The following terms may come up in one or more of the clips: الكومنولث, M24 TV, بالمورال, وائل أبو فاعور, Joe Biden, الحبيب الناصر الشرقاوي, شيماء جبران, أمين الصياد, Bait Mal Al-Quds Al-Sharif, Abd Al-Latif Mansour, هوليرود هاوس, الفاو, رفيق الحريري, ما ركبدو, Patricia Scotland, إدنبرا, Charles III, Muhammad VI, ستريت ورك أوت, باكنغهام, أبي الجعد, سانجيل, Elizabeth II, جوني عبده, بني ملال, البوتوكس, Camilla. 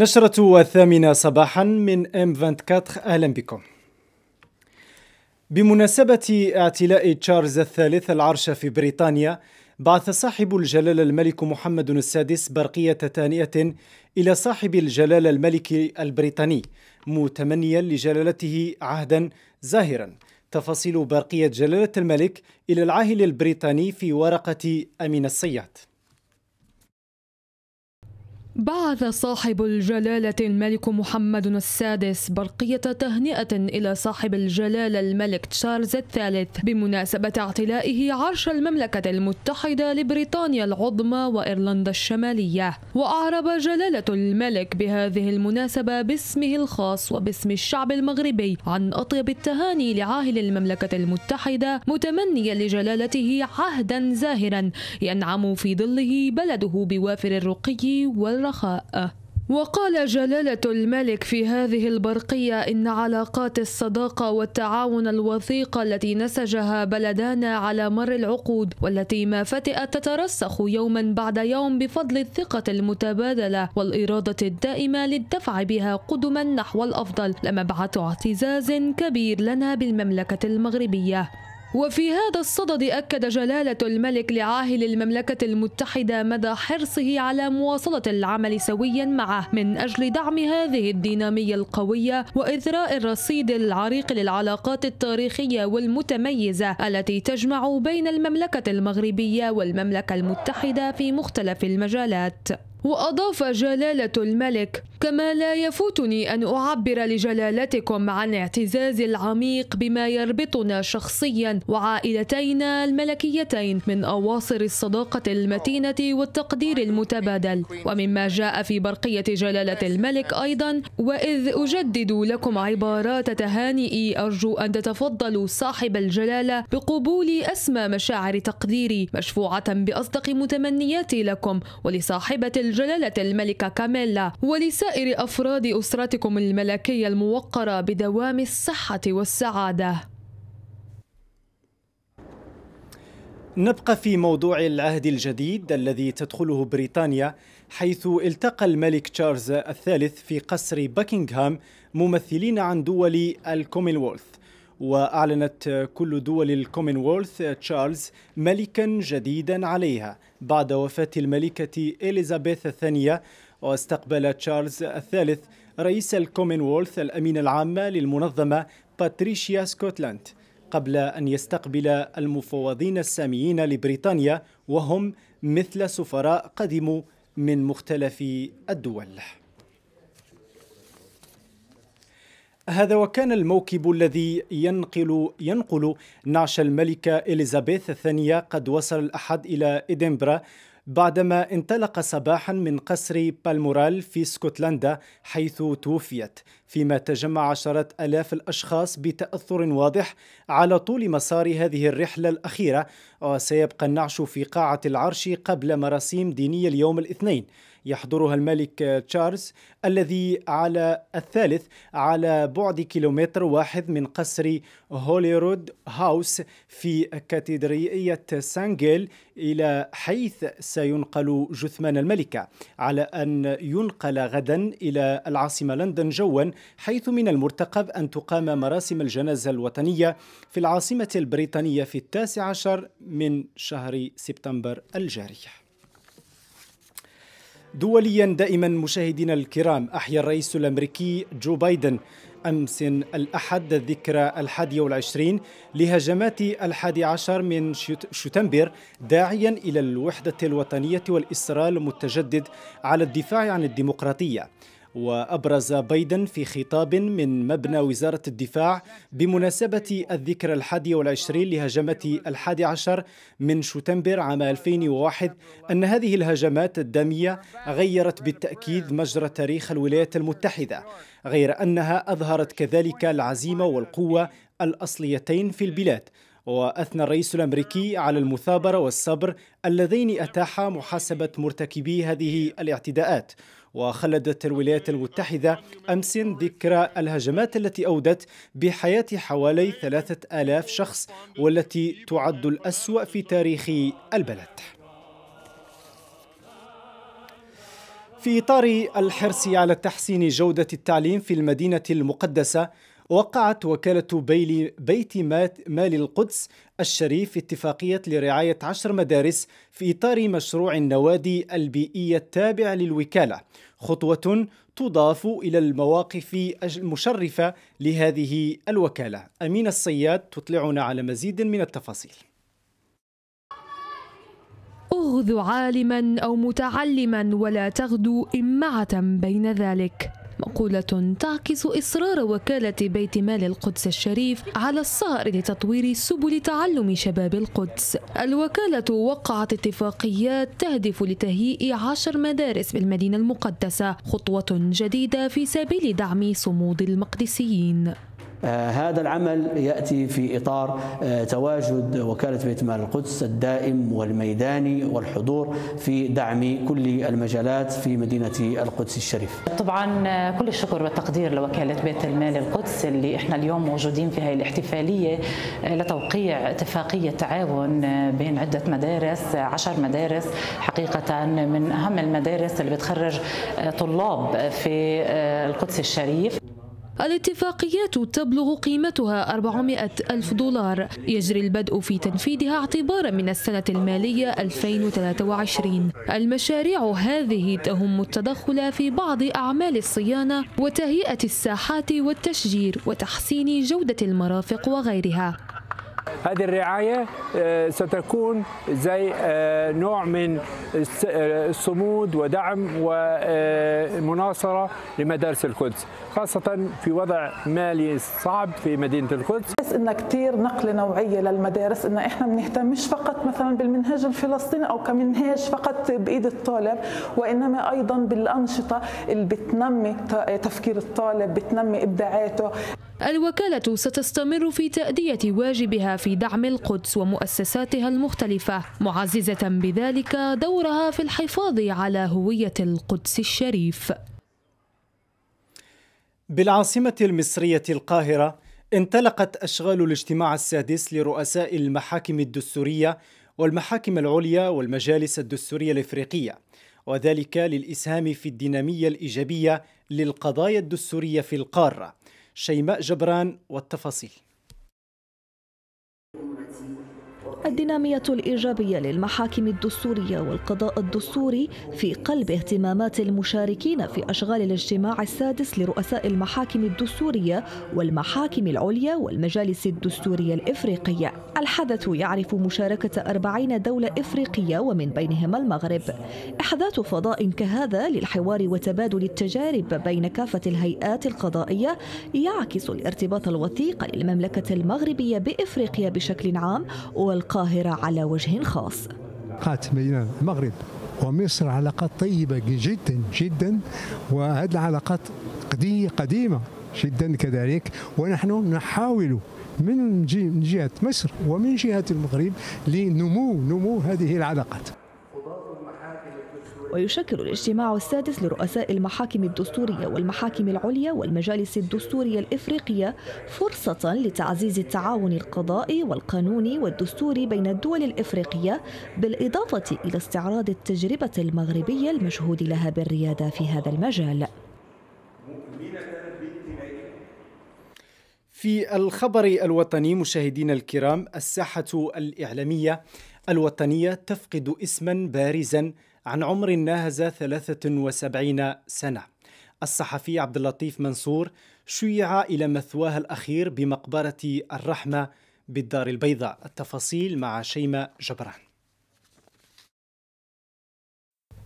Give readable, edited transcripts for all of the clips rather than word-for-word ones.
نشرة 8 صباحا من M24 أهلا بكم. بمناسبة اعتلاء تشارلز الثالث العرش في بريطانيا، بعث صاحب الجلالة الملك محمد السادس برقية تهنئة إلى صاحب الجلالة الملك البريطاني متمنيا لجلالته عهدا زاهرا. تفاصيل برقية جلالة الملك إلى العاهل البريطاني في ورقة أمين الصياد. بعث صاحب الجلالة الملك محمد السادس برقية تهنئة إلى صاحب الجلالة الملك تشارلز الثالث بمناسبة اعتلائه عرش المملكة المتحدة لبريطانيا العظمى وإيرلندا الشمالية، وأعرب جلالة الملك بهذه المناسبة باسمه الخاص وباسم الشعب المغربي عن أطيب التهاني لعاهل المملكة المتحدة، متمنيا لجلالته عهدا زاهرا ينعم في ظله بلده بوافر الرقي والرحمة. وقال جلالة الملك في هذه البرقية إن علاقات الصداقة والتعاون الوثيقة التي نسجها بلدانا على مر العقود والتي ما فتئت تترسخ يوما بعد يوم بفضل الثقة المتبادلة والإرادة الدائمة للدفع بها قدما نحو الأفضل لمبعث اعتزاز كبير لنا بالمملكة المغربية. وفي هذا الصدد أكد جلالة الملك لعاهل المملكة المتحدة مدى حرصه على مواصلة العمل سويا معه من أجل دعم هذه الدينامية القوية وإثراء الرصيد العريق للعلاقات التاريخية والمتميزة التي تجمع بين المملكة المغربية والمملكة المتحدة في مختلف المجالات. وأضاف جلالة الملك: كما لا يفوتني أن أعبر لجلالتكم عن اعتزازي العميق بما يربطنا شخصيا وعائلتينا الملكيتين من أواصر الصداقة المتينة والتقدير المتبادل. ومما جاء في برقية جلالة الملك أيضا: وإذ أجدد لكم عبارات تهانئي، أرجو أن تتفضلوا صاحب الجلالة بقبول أسمى مشاعر تقديري مشفوعة بأصدق متمنياتي لكم ولصاحبة الجلالة الملكة كاميلا ولسائر أفراد أسرتكم الملكية الموقرة بدوام الصحة والسعادة. نبقى في موضوع العهد الجديد الذي تدخله بريطانيا، حيث التقى الملك تشارلز الثالث في قصر باكنغهام ممثلين عن دول الكومنولث، وأعلنت كل دول الكومنولث تشارلز ملكا جديدا عليها بعد وفاة الملكة إليزابيث الثانية. واستقبل تشارلز الثالث رئيس الكومنولث الأمين العام للمنظمة باتريشيا سكوتلاند، قبل أن يستقبل المفوضين الساميين لبريطانيا، وهم مثل سفراء قدموا من مختلف الدول. هذا وكان الموكب الذي ينقل نعش الملكة إليزابيث الثانية قد وصل الأحد إلى إدنبرا، بعدما انطلق صباحا من قصر بالمورال في اسكتلندا حيث توفيت، فيما تجمع عشرات آلاف الأشخاص بتأثر واضح على طول مسار هذه الرحلة الأخيرة. وسيبقى النعش في قاعة العرش قبل مراسيم دينية اليوم الاثنين يحضرها الملك تشارلز الذي على الثالث على بعد كيلومتر واحد من قصر هوليرود هاوس في كاتدرائية سانجيل، إلى حيث سينقل جثمان الملكة على أن ينقل غدا إلى العاصمة لندن جوا، حيث من المرتقب أن تقام مراسم الجنازة الوطنية في العاصمة البريطانية في 19 من شهر سبتمبر الجاري. دوليا دائما مشاهدينا الكرام، أحيا الرئيس الأمريكي جو بايدن أمس الأحد الذكرى 21 لهجمات 11 من شتنبر، داعيا إلى الوحدة الوطنية والإصرار المتجدد على الدفاع عن الديمقراطية. وأبرز بايدن في خطاب من مبنى وزارة الدفاع بمناسبة الذكرى 21 لهجمات 11 من شتنبر عام 2001 أن هذه الهجمات الدامية غيرت بالتأكيد مجرى تاريخ الولايات المتحدة، غير أنها أظهرت كذلك العزيمة والقوة الأصليتين في البلاد. وأثنى الرئيس الأمريكي على المثابرة والصبر اللذين أتاحا محاسبة مرتكبي هذه الاعتداءات. وخلدت الولايات المتحدة أمس ذكرى الهجمات التي أودت بحياة حوالي 3000 شخص، والتي تعد الأسوأ في تاريخ البلد. في إطار الحرص على تحسين جودة التعليم في المدينة المقدسة، وقعت وكالة بيت مال القدس الشريف اتفاقية لرعاية 10 مدارس في إطار مشروع النوادي البيئية التابع للوكالة، خطوة تضاف إلى المواقف المشرفة لهذه الوكالة. أمين الصياد تطلعنا على مزيد من التفاصيل. اغذ عالما أو متعلما ولا تغدو إمعة بين ذلك، مقولة تعكس إصرار وكالة بيت مال القدس الشريف على السعي لتطوير سبل تعلم شباب القدس. الوكالة وقعت اتفاقيات تهدف لتهيئ 10 مدارس بالمدينة المقدسة، خطوة جديدة في سبيل دعم صمود المقدسيين. هذا العمل يأتي في إطار تواجد وكالة بيت مال القدس الدائم والميداني والحضور في دعم كل المجالات في مدينة القدس الشريف. طبعا كل الشكر والتقدير لوكالة بيت المال القدس اللي احنا اليوم موجودين في هاي الاحتفالية لتوقيع اتفاقية تعاون بين عدة مدارس، 10 مدارس حقيقة من أهم المدارس اللي بتخرج طلاب في القدس الشريف. الاتفاقيات تبلغ قيمتها $400,000، يجري البدء في تنفيذها اعتبارا من السنة المالية 2023. المشاريع هذه تهم التدخل في بعض أعمال الصيانة وتهيئة الساحات والتشجير وتحسين جودة المرافق وغيرها. هذه الرعاية ستكون زي نوع من الصمود ودعم ومناصرة لمدارس القدس، خاصة في وضع مالي صعب في مدينة القدس. بس إن كتير نقلة نوعية للمدارس، إن إحنا بنهتمش فقط مثلا بالمنهج الفلسطيني أو كمنهج فقط بإيد الطالب، وإنما أيضا بالأنشطة اللي بتنمي تفكير الطالب، بتنمي إبداعاته. الوكالة ستستمر في تأدية واجبها في دعم القدس ومؤسساتها المختلفة، معززة بذلك دورها في الحفاظ على هوية القدس الشريف. بالعاصمة المصرية القاهرة انطلقت أشغال الاجتماع السادس لرؤساء المحاكم الدستورية والمحاكم العليا والمجالس الدستورية الإفريقية، وذلك للإسهام في الدينامية الإيجابية للقضايا الدستورية في القارة. شيماء جبران والتفاصيل. الدينامية الإيجابية للمحاكم الدستورية والقضاء الدستوري في قلب اهتمامات المشاركين في أشغال الاجتماع السادس لرؤساء المحاكم الدستورية والمحاكم العليا والمجالس الدستورية الإفريقية. الحدث يعرف مشاركة 40 دولة إفريقية ومن بينهم المغرب. إحداث فضاء كهذا للحوار وتبادل التجارب بين كافة الهيئات القضائية يعكس الارتباط الوثيق للمملكة المغربية بإفريقيا بشكل عام والقاهرة على وجه خاص. علاقات بين المغرب ومصر علاقات طيبة جدا جدا، وهذه العلاقات قديمة جدا كذلك، ونحن نحاول من جهة مصر ومن جهة المغرب لنمو هذه العلاقات. ويشكل الاجتماع السادس لرؤساء المحاكم الدستورية والمحاكم العليا والمجالس الدستورية الإفريقية فرصة لتعزيز التعاون القضائي والقانوني والدستوري بين الدول الإفريقية، بالإضافة إلى استعراض التجربة المغربية المشهود لها بالريادة في هذا المجال. في الخبر الوطني مشاهدينا الكرام، الساحة الإعلامية الوطنية تفقد اسما بارزا عن عمر ناهز 73 سنة. الصحفي عبد اللطيف منصور شيع إلى مثواه الأخير بمقبرة الرحمة بالدار البيضاء. التفاصيل مع شيماء جبران.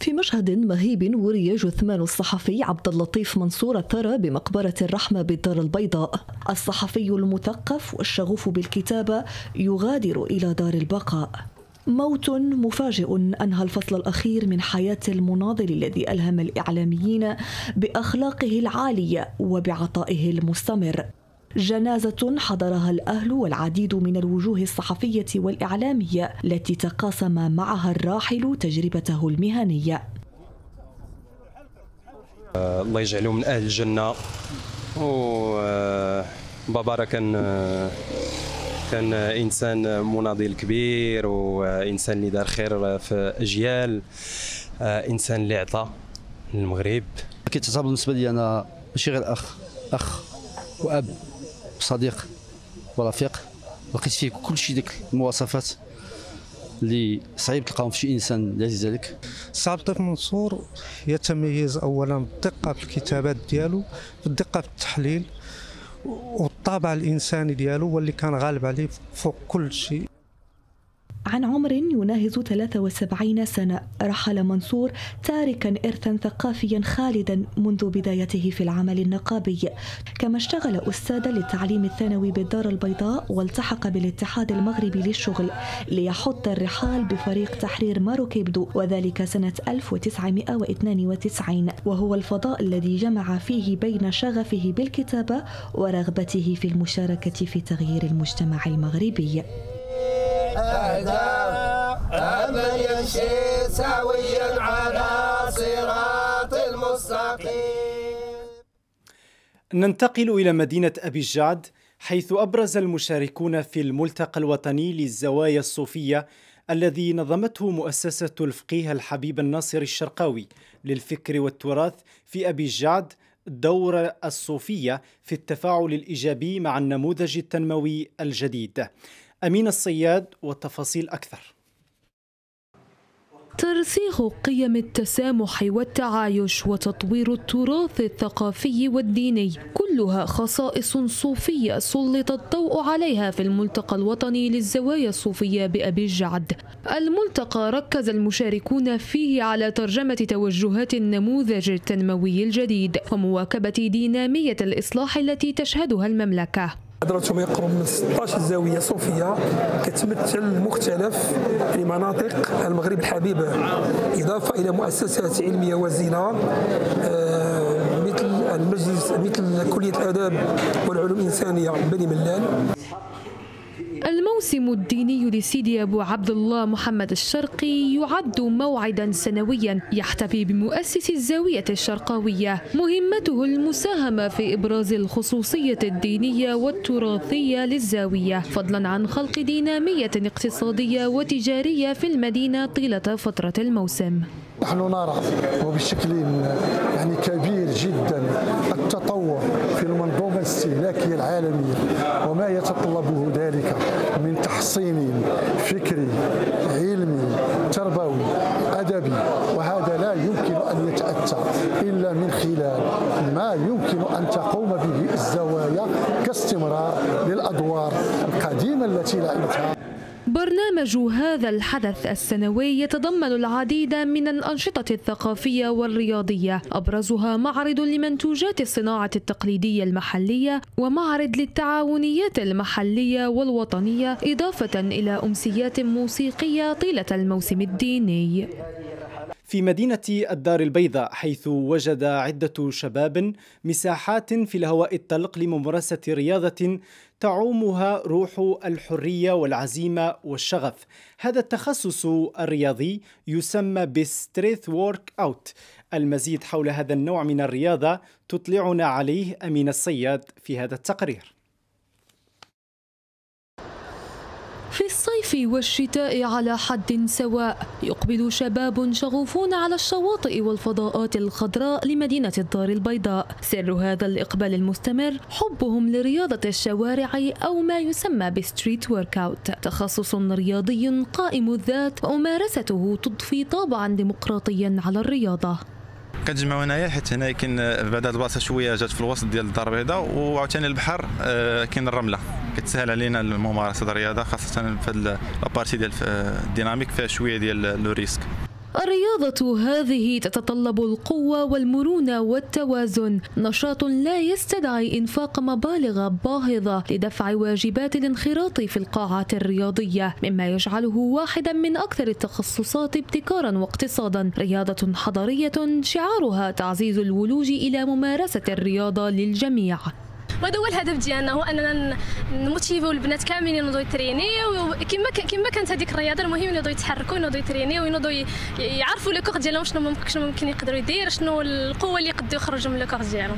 في مشهد مهيب وري جثمان الصحفي عبد اللطيف منصور الثرى بمقبرة الرحمة بالدار البيضاء. الصحفي المثقف والشغوف بالكتابة يغادر إلى دار البقاء. موت مفاجئ أنهى الفصل الأخير من حياة المناضل الذي ألهم الإعلاميين بأخلاقه العالية وبعطائه المستمر. جنازة حضرها الأهل والعديد من الوجوه الصحفية والإعلامية التي تقاسم معها الراحل تجربته المهنية. الله يجعله من أهل الجنة. وبابا كان إنسان مناضل كبير، وإنسان اللي دار خير في أجيال، إنسان اللي عطى من المغرب. كيتعتبر بالنسبه لي انا ماشي غير اخ واب وصديق ورفيق، لقيت فيه كلشي ديك المواصفات اللي صعيب تلقاهم في شي انسان العزيز عليك. صعب الطيف منصور يتميز اولا بالدقه في الكتابات ديالو، بالدقه في التحليل والطابع الانساني ديالو واللي كان غالب عليه فوق كل شيء. عن عمر يناهز 73 سنة رحل منصور تاركا إرثا ثقافيا خالدا منذ بدايته في العمل النقابي، كما اشتغل أستاذا للتعليم الثانوي بالدار البيضاء والتحق بالاتحاد المغربي للشغل ليحط الرحال بفريق تحرير ما ركبدو، وذلك سنة 1992، وهو الفضاء الذي جمع فيه بين شغفه بالكتابة ورغبته في المشاركة في تغيير المجتمع المغربي. أمن يمشي سويا على صراط المستقيم. ننتقل إلى مدينة أبي الجعد، حيث أبرز المشاركون في الملتقى الوطني للزوايا الصوفية الذي نظمته مؤسسة الفقيه الحبيب الناصر الشرقاوي للفكر والتراث في أبي الجعد، دور الصوفية في التفاعل الإيجابي مع النموذج التنموي الجديد. أمين الصياد والتفاصيل أكثر. ترسيخ قيم التسامح والتعايش وتطوير التراث الثقافي والديني، كلها خصائص صوفية سلط الضوء عليها في الملتقى الوطني للزوايا الصوفية بأبي الجعد. الملتقى ركز المشاركون فيه على ترجمة توجهات النموذج التنموي الجديد ومواكبة دينامية الإصلاح التي تشهدها المملكة. حضراتكم يقرب من 16 زاوية صوفية كتمثل مختلف مناطق المغرب الحبيبة، إضافة إلى مؤسسات علمية وزينة مثل المجلس، مثل كلية الآداب والعلوم الإنسانية بني ملال. الموسم الديني لسيدي أبو عبد الله محمد الشرقي يعد موعدا سنويا يحتفي بمؤسس الزاوية الشرقاوية، مهمته المساهمة في إبراز الخصوصية الدينية والتراثية للزاوية، فضلا عن خلق دينامية اقتصادية وتجارية في المدينة طيلة فترة الموسم. نحن نرى وبشكل يعني كبير جدا التطور في المنظومة الاستهلاكية العالمية وما يتطلبه ذلك من تحصين فكري علمي تربوي أدبي، وهذا لا يمكن أن يتأتى إلا من خلال ما يمكن أن تقوم به الزوايا كاستمرار للأدوار القديمة التي لعبتها. برنامج هذا الحدث السنوي يتضمن العديد من الأنشطة الثقافية والرياضية، أبرزها معرض لمنتوجات الصناعة التقليدية المحلية ومعرض للتعاونيات المحلية والوطنية، إضافة إلى أمسيات موسيقية طيلة الموسم الديني. في مدينة الدار البيضاء، حيث وجد عدة شباب مساحات في الهواء الطلق لممارسة رياضة تعومها روح الحرية والعزيمة والشغف. هذا التخصص الرياضي يسمى بالستريث وورك أوت. المزيد حول هذا النوع من الرياضة تطلعنا عليه أمين الصياد في هذا التقرير. في الصيف والشتاء على حد سواء يقبل شباب شغوفون على الشواطئ والفضاءات الخضراء لمدينة الدار البيضاء. سر هذا الإقبال المستمر حبهم لرياضة الشوارع أو ما يسمى بالستريت ورك أوت، تخصص رياضي قائم الذات وممارسته تضفي طابعا ديمقراطيا على الرياضة. كنجمعوا هنايا حيت هنا كاين بعد البلاصه شويه جات في الوسط ديال الدار البيضاء، وعاوتاني البحر كاين الرمله كتسهل علينا الممارسه ديال الرياضه، خاصه في البارتي ديال الديناميك فيها شويه ديال لو ريسك. الرياضة هذه تتطلب القوة والمرونة والتوازن، نشاط لا يستدعي إنفاق مبالغ باهظة لدفع واجبات الانخراط في القاعات الرياضية، مما يجعله واحدا من أكثر التخصصات ابتكارا واقتصادا. رياضة حضرية شعارها تعزيز الولوج إلى ممارسة الرياضة للجميع. وهذا هو الهدف ديالنا، هو اننا نموتيفيو البنات كاملين ينوضوا يترينيو كما كانت هذيك الرياضه. المهم ينوضوا يتحركوا، ينوضوا يترينيو، ينوضوا يعرفوا لو كور ديالهم شنو ممكن يقدروا يدير، شنو القوه اللي يقدروا يخرجوا من لو كور ديالهم.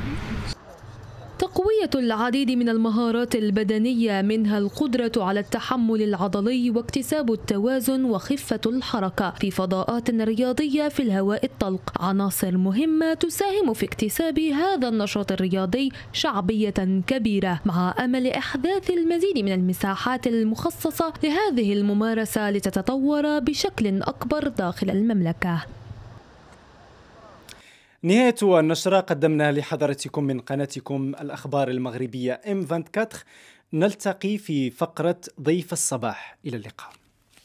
تقوية العديد من المهارات البدنية، منها القدرة على التحمل العضلي واكتساب التوازن وخفة الحركة في فضاءات رياضية في الهواء الطلق، عناصر مهمة تساهم في اكتساب هذا النشاط الرياضي شعبية كبيرة، مع أمل إحداث المزيد من المساحات المخصصة لهذه الممارسة لتتطور بشكل أكبر داخل المملكة. نهاية النشرة قدمناها لحضرتكم من قناتكم الأخبار المغربية M24. نلتقي في فقرة ضيف الصباح، إلى اللقاء.